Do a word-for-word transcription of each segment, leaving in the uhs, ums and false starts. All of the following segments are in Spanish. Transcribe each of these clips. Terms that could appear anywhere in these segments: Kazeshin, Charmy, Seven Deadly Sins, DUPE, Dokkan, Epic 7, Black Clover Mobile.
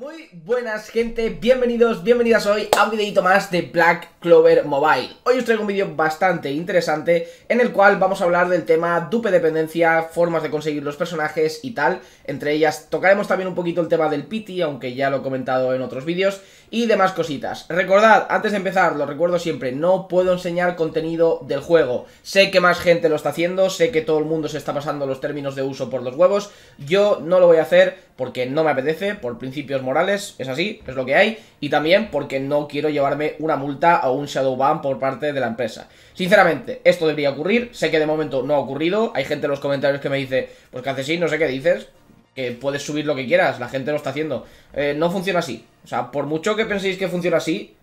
Muy buenas gente, bienvenidos, bienvenidas hoy a un videito más de Black Clover Mobile. Hoy os traigo un vídeo bastante interesante en el cual vamos a hablar del tema dupe dependencia, formas de conseguir los personajes y tal. Entre ellas tocaremos también un poquito el tema del pity, aunque ya lo he comentado en otros vídeos, y demás cositas. Recordad, antes de empezar, lo recuerdo siempre, no puedo enseñar contenido del juego. Sé que más gente lo está haciendo, sé que todo el mundo se está pasando los términos de uso por los huevos. Yo no lo voy a hacer porque no me apetece, por principios morales, es así, es lo que hay. Y también porque no quiero llevarme una multa o un shadow ban por parte de la empresa. Sinceramente, esto debería ocurrir, sé que de momento no ha ocurrido. Hay gente en los comentarios que me dice, pues que haces sí, no sé qué dices, que puedes subir lo que quieras, la gente lo está haciendo. eh, No funciona así, o sea, por mucho que penséis que funciona así,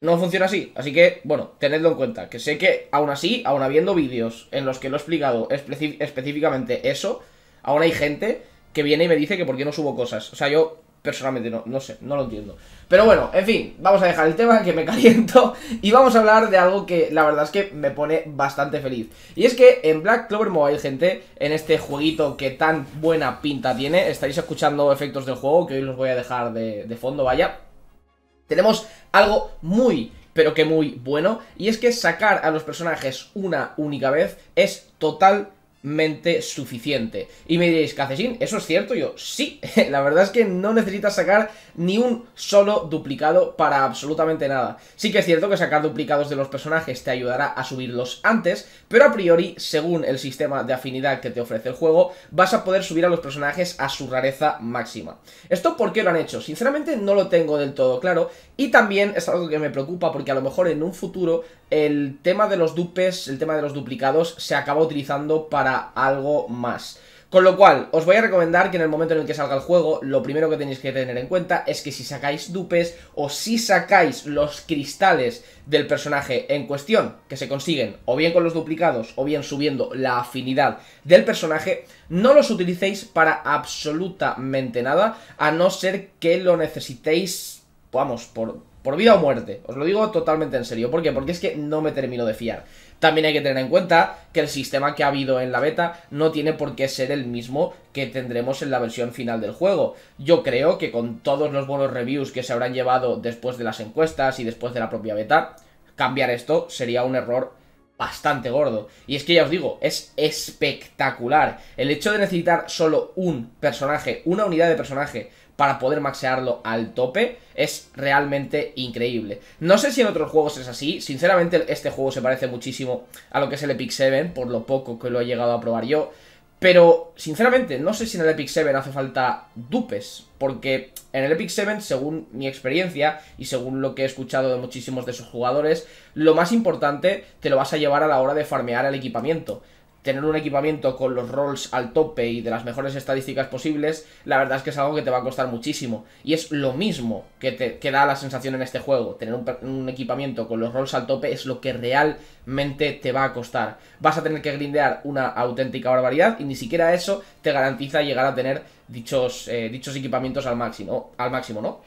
no funciona así. Así que, bueno, tenedlo en cuenta, que sé que aún así, aún habiendo vídeos en los que lo he explicado específicamente eso, aún hay gente que viene y me dice que por qué no subo cosas. O sea, yo personalmente no, no sé, no lo entiendo. Pero bueno, en fin, vamos a dejar el tema que me caliento y vamos a hablar de algo que la verdad es que me pone bastante feliz. Y es que en Black Clover Mobile, gente, en este jueguito que tan buena pinta tiene, estaréis escuchando efectos del juego que hoy los voy a dejar de, de fondo, vaya. Tenemos algo muy, pero que muy bueno, y es que sacar a los personajes una única vez es totalmente suficiente. Y me diréis, ¿Cacesín, eso es cierto? Yo, sí, la verdad es que no necesitas sacar ni un solo duplicado para absolutamente nada. Sí que es cierto que sacar duplicados de los personajes te ayudará a subirlos antes, pero a priori, según el sistema de afinidad que te ofrece el juego, vas a poder subir a los personajes a su rareza máxima. ¿Esto por qué lo han hecho? Sinceramente no lo tengo del todo claro, y también es algo que me preocupa porque a lo mejor en un futuro el tema de los dupes, el tema de los duplicados, se acaba utilizando para algo más. Con lo cual, os voy a recomendar que en el momento en el que salga el juego, lo primero que tenéis que tener en cuenta es que si sacáis dupes o si sacáis los cristales del personaje en cuestión, que se consiguen o bien con los duplicados o bien subiendo la afinidad del personaje, no los utilicéis para absolutamente nada, a no ser que lo necesitéis, vamos, por, por vida o muerte. Os lo digo totalmente en serio. ¿Por qué? Porque es que no me termino de fiar. También hay que tener en cuenta que el sistema que ha habido en la beta no tiene por qué ser el mismo que tendremos en la versión final del juego. Yo creo que con todos los buenos reviews que se habrán llevado después de las encuestas y después de la propia beta, cambiar esto sería un error bastante gordo. Y es que ya os digo, es espectacular. El hecho de necesitar solo un personaje, una unidad de personaje, para poder maxearlo al tope es realmente increíble. No sé si en otros juegos es así. Sinceramente este juego se parece muchísimo a lo que es el Epic siete, por lo poco que lo he llegado a probar yo. Pero sinceramente no sé si en el Epic siete hace falta dupes, porque en el Epic siete, según mi experiencia y según lo que he escuchado de muchísimos de sus jugadores, lo más importante te lo vas a llevar a la hora de farmear el equipamiento. Tener un equipamiento con los rolls al tope y de las mejores estadísticas posibles, la verdad es que es algo que te va a costar muchísimo. Y es lo mismo que te que da la sensación en este juego. Tener un, un equipamiento con los rolls al tope es lo que realmente te va a costar. Vas a tener que grindear una auténtica barbaridad y ni siquiera eso te garantiza llegar a tener dichos, eh, dichos equipamientos al máximo, al máximo, ¿no?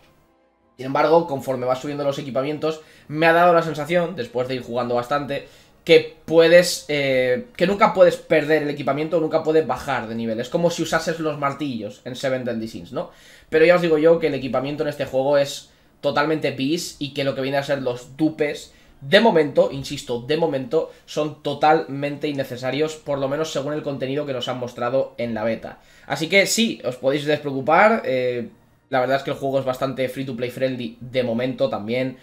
Sin embargo, conforme vas subiendo los equipamientos, me ha dado la sensación, después de ir jugando bastante, que puedes, eh, que nunca puedes perder el equipamiento, nunca puedes bajar de nivel. Es como si usases los martillos en Seven Deadly Sins, ¿no? Pero ya os digo yo que el equipamiento en este juego es totalmente bis y que lo que viene a ser los dupes, de momento, insisto, de momento, son totalmente innecesarios, por lo menos según el contenido que nos han mostrado en la beta. Así que sí, os podéis despreocupar, eh, la verdad es que el juego es bastante free to play friendly de momento también.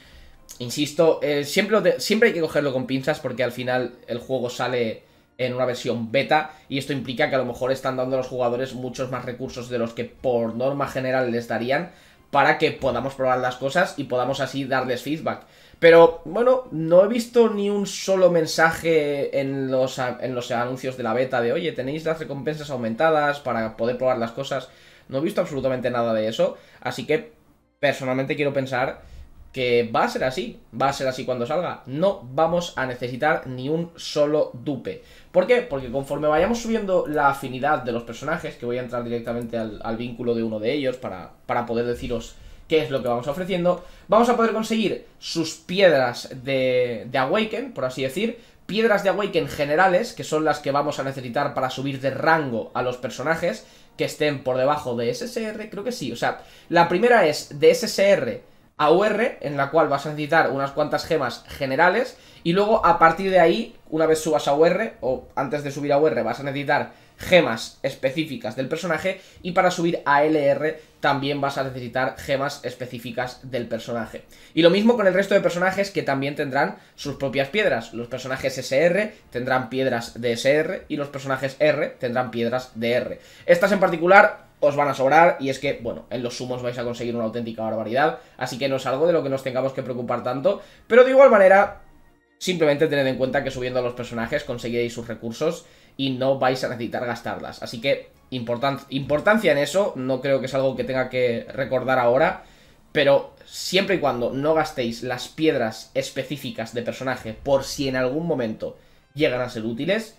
Insisto, eh, siempre, lo te, siempre hay que cogerlo con pinzas porque al final el juego sale en una versión beta y esto implica que a lo mejor están dando a los jugadores muchos más recursos de los que por norma general les darían para que podamos probar las cosas y podamos así darles feedback. Pero bueno, no he visto ni un solo mensaje en los, en los anuncios de la beta de oye, tenéis las recompensas aumentadas para poder probar las cosas. No he visto absolutamente nada de eso, así que personalmente quiero pensar que va a ser así, va a ser así cuando salga. No vamos a necesitar ni un solo dupe. ¿Por qué? Porque conforme vayamos subiendo la afinidad de los personajes, que voy a entrar directamente al, al vínculo de uno de ellos para, para poder deciros qué es lo que vamos ofreciendo, vamos a poder conseguir sus piedras de, de Awaken, por así decir, piedras de Awaken generales, que son las que vamos a necesitar para subir de rango a los personajes, que estén por debajo de S S R, creo que sí. O sea, la primera es de S S R a U R, en la cual vas a necesitar unas cuantas gemas generales, y luego a partir de ahí, una vez subas a U R, o antes de subir a U R, vas a necesitar gemas específicas del personaje, y para subir a L R también vas a necesitar gemas específicas del personaje. Y lo mismo con el resto de personajes, que también tendrán sus propias piedras. Los personajes S R tendrán piedras de S R y los personajes R tendrán piedras de R. Estas en particular os van a sobrar, y es que, bueno, en los sumos vais a conseguir una auténtica barbaridad, así que no es algo de lo que nos tengamos que preocupar tanto, pero de igual manera, simplemente tened en cuenta que subiendo a los personajes conseguiréis sus recursos y no vais a necesitar gastarlas. Así que importan importancia en eso, no creo que es algo que tenga que recordar ahora, pero siempre y cuando no gastéis las piedras específicas de personaje por si en algún momento llegan a ser útiles,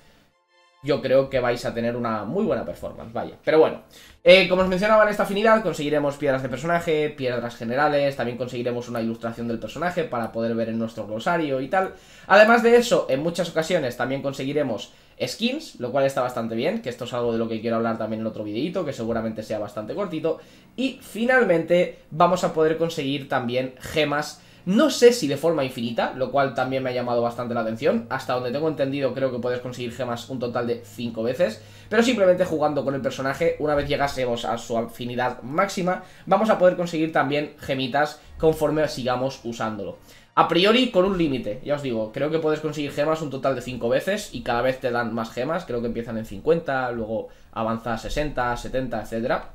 yo creo que vais a tener una muy buena performance, vaya. Pero bueno, eh, como os mencionaba, en esta afinidad conseguiremos piedras de personaje, piedras generales, también conseguiremos una ilustración del personaje para poder ver en nuestro glosario y tal. Además de eso, en muchas ocasiones también conseguiremos skins, lo cual está bastante bien, que esto es algo de lo que quiero hablar también en otro videito, que seguramente sea bastante cortito. Y finalmente vamos a poder conseguir también gemas, no sé si de forma infinita, lo cual también me ha llamado bastante la atención. Hasta donde tengo entendido, creo que puedes conseguir gemas un total de cinco veces, pero simplemente jugando con el personaje, una vez llegásemos a su afinidad máxima, vamos a poder conseguir también gemitas conforme sigamos usándolo. A priori con un límite, ya os digo, creo que puedes conseguir gemas un total de cinco veces y cada vez te dan más gemas, creo que empiezan en cincuenta, luego avanza a sesenta, setenta, etcétera.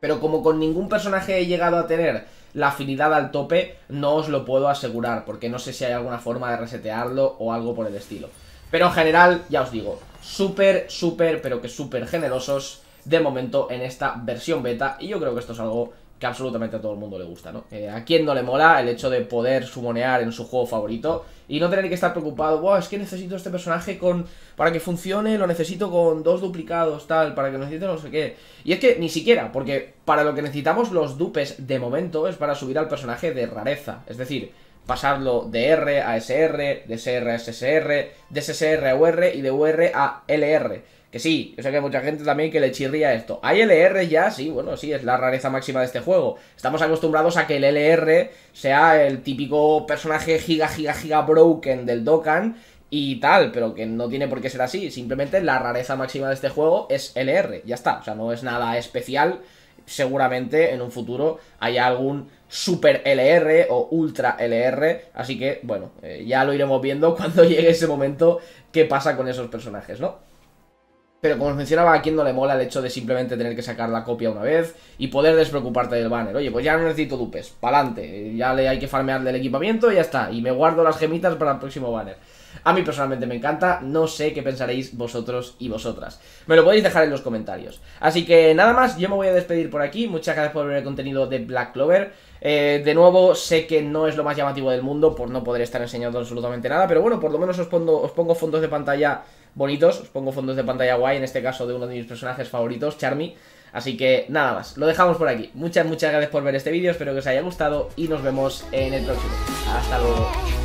Pero como con ningún personaje he llegado a tener la afinidad al tope, no os lo puedo asegurar, porque no sé si hay alguna forma de resetearlo o algo por el estilo. Pero en general, ya os digo, súper, súper, pero que súper generosos de momento en esta versión beta, y yo creo que esto es algo que absolutamente a todo el mundo le gusta, ¿no? Eh, ¿A quién no le mola el hecho de poder sumonear en su juego favorito y no tener que estar preocupado? Wow, es que necesito este personaje con para que funcione, lo necesito con dos duplicados, tal, para que necesite no sé qué. Y es que ni siquiera, porque para lo que necesitamos los dupes de momento es para subir al personaje de rareza. Es decir, pasarlo de R a S R, de S R a S S R, de S S R a U R y de U R a L R. Que sí, yo sé que hay mucha gente también que le chirría esto. ¿Hay L R ya? Sí, bueno, sí, es la rareza máxima de este juego. Estamos acostumbrados a que el L R sea el típico personaje giga, giga, giga broken del Dokkan y tal, pero que no tiene por qué ser así. Simplemente la rareza máxima de este juego es L R, ya está. O sea, no es nada especial. Seguramente en un futuro haya algún super L R o ultra L R, así que, bueno, eh, ya lo iremos viendo cuando llegue ese momento qué pasa con esos personajes, ¿no? Pero como os mencionaba, a quien no le mola el hecho de simplemente tener que sacar la copia una vez y poder despreocuparte del banner. Oye, pues ya no necesito dupes, pa'lante, ya le hay que farmear del equipamiento y ya está. Y me guardo las gemitas para el próximo banner. A mí personalmente me encanta, no sé qué pensaréis vosotros y vosotras. Me lo podéis dejar en los comentarios. Así que nada más, yo me voy a despedir por aquí. Muchas gracias por ver el contenido de Black Clover. Eh, de nuevo, sé que no es lo más llamativo del mundo por no poder estar enseñando absolutamente nada, pero bueno, por lo menos os pongo, os pongo fondos de pantalla bonitos, os pongo fondos de pantalla guay, en este caso de uno de mis personajes favoritos, Charmy. Así que nada más, lo dejamos por aquí. Muchas, muchas gracias por ver este vídeo, espero que os haya gustado y nos vemos en el próximo. Hasta luego.